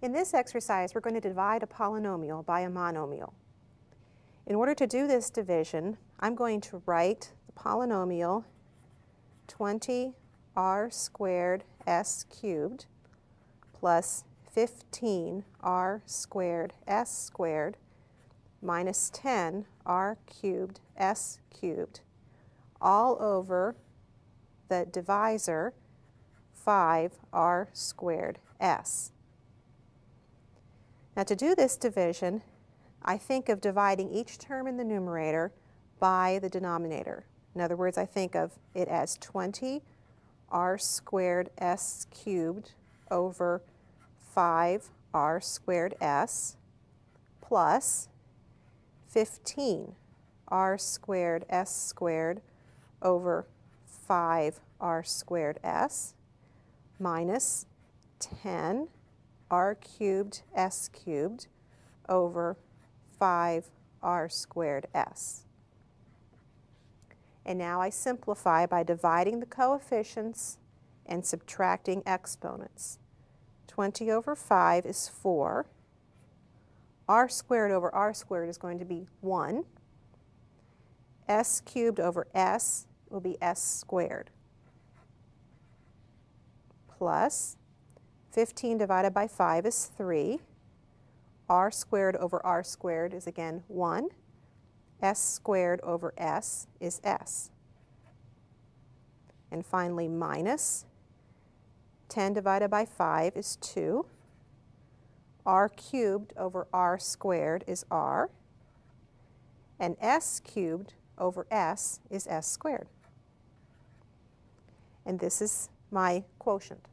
In this exercise, we're going to divide a polynomial by a monomial. In order to do this division, I'm going to write the polynomial 20r squared s cubed plus 15r squared s squared minus 10r cubed s cubed all over the divisor 5r squared s. Now, to do this division, I think of dividing each term in the numerator by the denominator. In other words, I think of it as 20r squared s cubed over 5r squared s plus 15r squared s squared over 5r squared s minus 10r cubed s cubed over 5r squared s. And now I simplify by dividing the coefficients and subtracting exponents. 20 over 5 is 4. R squared over R squared is going to be 1. S cubed over S will be S squared. Plus 15 divided by 5 is 3. R squared over R squared is again 1. S squared over S is S. And finally, minus 10 divided by 5 is 2. R cubed over R squared is R. And S cubed over S is S squared. And this is my quotient.